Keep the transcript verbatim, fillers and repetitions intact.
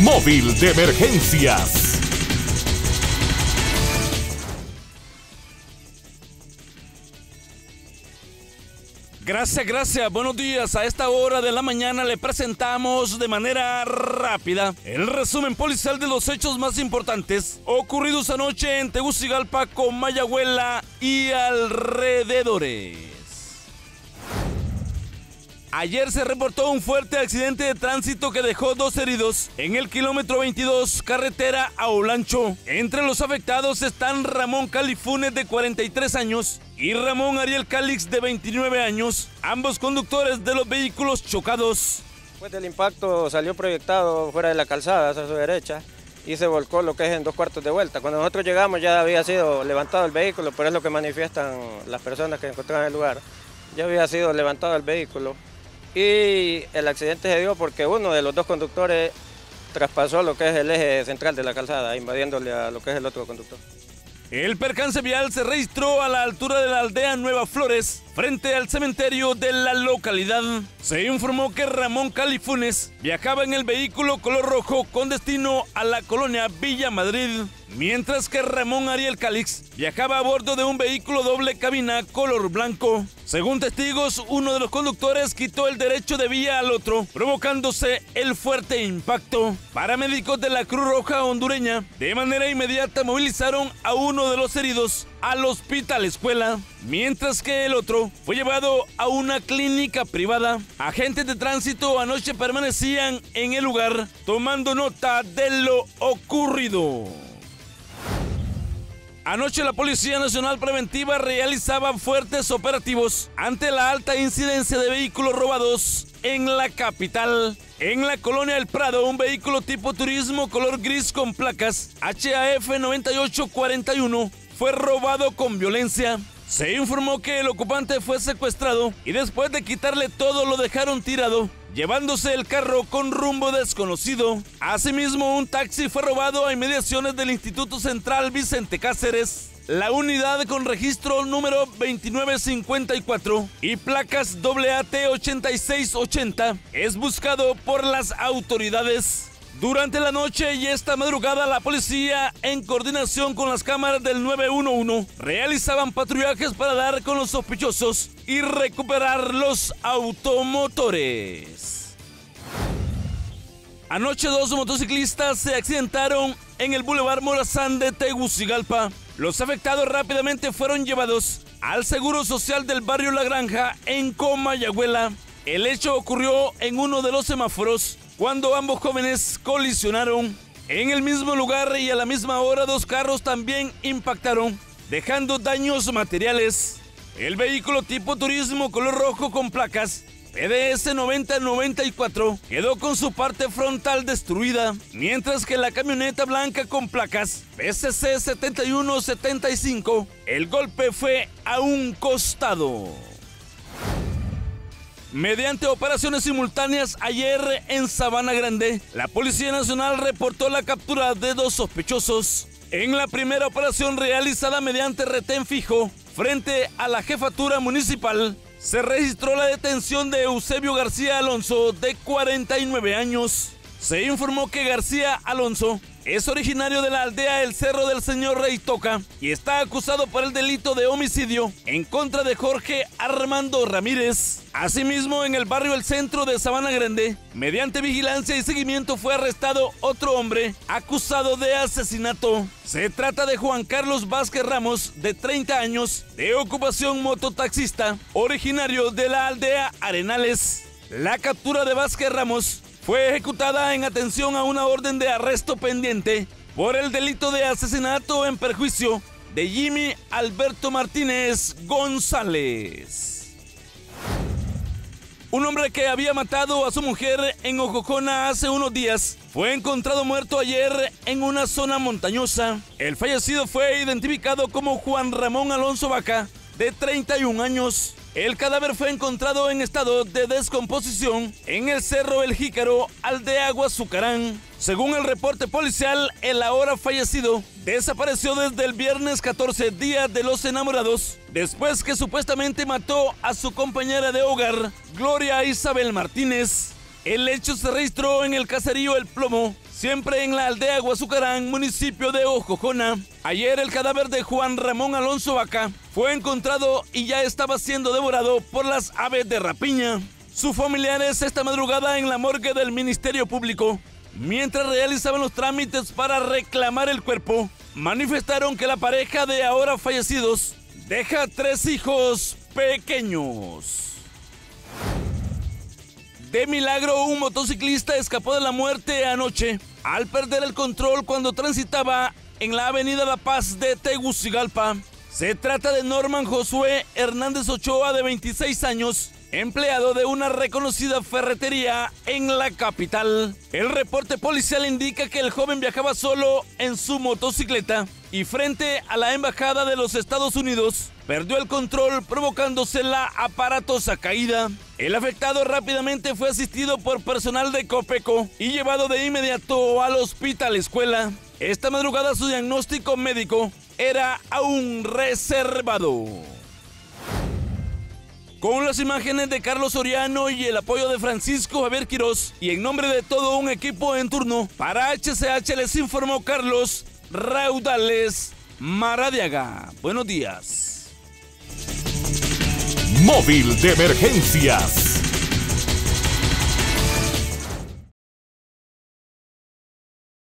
móvil de emergencias. Gracias, gracias. Buenos días. A esta hora de la mañana le presentamos de manera rápida el resumen policial de los hechos más importantes ocurridos anoche en Tegucigalpa, Comayagüela y alrededores. Ayer se reportó un fuerte accidente de tránsito que dejó dos heridos en el kilómetro veintidós, carretera a Olancho. Entre los afectados están Ramón Califunes, de cuarenta y tres años, y Ramón Ariel Cálix, de veintinueve años, ambos conductores de los vehículos chocados. Después del impacto salió proyectado fuera de la calzada hacia su derecha y se volcó, lo que es en dos cuartos de vuelta. Cuando nosotros llegamos ya había sido levantado el vehículo, pero es lo que manifiestan las personas que encontraron el lugar. Ya había sido levantado el vehículo. Y el accidente se dio porque uno de los dos conductores traspasó lo que es el eje central de la calzada, invadiéndole a lo que es el otro conductor. El percance vial se registró a la altura de la aldea Nueva Flores, frente al cementerio de la localidad. Se informó que Ramón Califunes viajaba en el vehículo color rojo con destino a la colonia Villa Madrid, mientras que Ramón Ariel Cálix viajaba a bordo de un vehículo doble cabina color blanco. Según testigos, uno de los conductores quitó el derecho de vía al otro, provocándose el fuerte impacto. Paramédicos de la Cruz Roja Hondureña de manera inmediata movilizaron a uno de los heridos al hospital escuela, mientras que el otro fue llevado a una clínica privada. Agentes de tránsito anoche permanecían en el lugar tomando nota de lo ocurrido. Anoche la Policía Nacional Preventiva realizaba fuertes operativos ante la alta incidencia de vehículos robados en la capital. En la colonia El Prado, un vehículo tipo turismo color gris con placas H A F noventa y ocho cuarenta y uno fue robado con violencia. Se informó que el ocupante fue secuestrado y después de quitarle todo lo dejaron tirado, llevándose el carro con rumbo desconocido. Asimismo, un taxi fue robado a inmediaciones del Instituto Central Vicente Cáceres. La unidad con registro número veintinueve cincuenta y cuatro y placas A T ochenta y seis ochenta es buscado por las autoridades. Durante la noche y esta madrugada, la policía, en coordinación con las cámaras del nueve uno uno, realizaban patrullajes para dar con los sospechosos y recuperar los automotores. Anoche dos motociclistas se accidentaron en el boulevard Morazán de Tegucigalpa. Los afectados rápidamente fueron llevados al Seguro Social del barrio La Granja en Comayagüela. El hecho ocurrió en uno de los semáforos, cuando ambos jóvenes colisionaron. En el mismo lugar y a la misma hora, dos carros también impactaron, dejando daños materiales. El vehículo tipo turismo color rojo con placas P D S noventa noventa y cuatro quedó con su parte frontal destruida, mientras que la camioneta blanca con placas P C C setenta y uno setenta y cinco, el golpe fue a un costado. Mediante operaciones simultáneas ayer en Sabana Grande, la Policía Nacional reportó la captura de dos sospechosos. En la primera operación, realizada mediante retén fijo frente a la jefatura municipal, se registró la detención de Eusebio García Alonso, de cuarenta y nueve años. Se informó que García Alonso es originario de la aldea El Cerro del Señor Rey Toca y está acusado por el delito de homicidio en contra de Jorge Armando Ramírez. Asimismo, en el barrio El Centro de Sabana Grande, mediante vigilancia y seguimiento, fue arrestado otro hombre acusado de asesinato. Se trata de Juan Carlos Vázquez Ramos, de treinta años, de ocupación mototaxista, originario de la aldea Arenales. La captura de Vázquez Ramos fue ejecutada en atención a una orden de arresto pendiente por el delito de asesinato en perjuicio de Jimmy Alberto Martínez González. Un hombre que había matado a su mujer en Ojojona hace unos días fue encontrado muerto ayer en una zona montañosa. El fallecido fue identificado como Juan Ramón Alonso Vaca, de treinta y uno años. El cadáver fue encontrado en estado de descomposición en el Cerro El Jícaro, Aldea Agua Azucarán. Según el reporte policial, el ahora fallecido desapareció desde el viernes catorce, día de los enamorados, después que supuestamente mató a su compañera de hogar, Gloria Isabel Martínez. El hecho se registró en el caserío El Plomo, Siempre en la aldea Agua Azucarán, municipio de Ojojona, ayer el cadáver de Juan Ramón Alonso Vaca fue encontrado y ya estaba siendo devorado por las aves de rapiña. Sus familiares esta madrugada en la morgue del Ministerio Público, mientras realizaban los trámites para reclamar el cuerpo, manifestaron que la pareja de ahora fallecidos deja tres hijos pequeños. De milagro, un motociclista escapó de la muerte anoche al perder el control cuando transitaba en la avenida La Paz de Tegucigalpa. Se trata de Norman Josué Hernández Ochoa, de veintiséis años, empleado de una reconocida ferretería en la capital. El reporte policial indica que el joven viajaba solo en su motocicleta y frente a la embajada de los Estados Unidos perdió el control, provocándose la aparatosa caída. El afectado rápidamente fue asistido por personal de COPECO y llevado de inmediato al hospital escuela. Esta madrugada su diagnóstico médico era aún reservado. Con las imágenes de Carlos Oriano y el apoyo de Francisco Javier Quirós, y en nombre de todo un equipo en turno, para H C H les informó Carlos Raudales Maradiaga. Buenos días. Móvil de emergencias.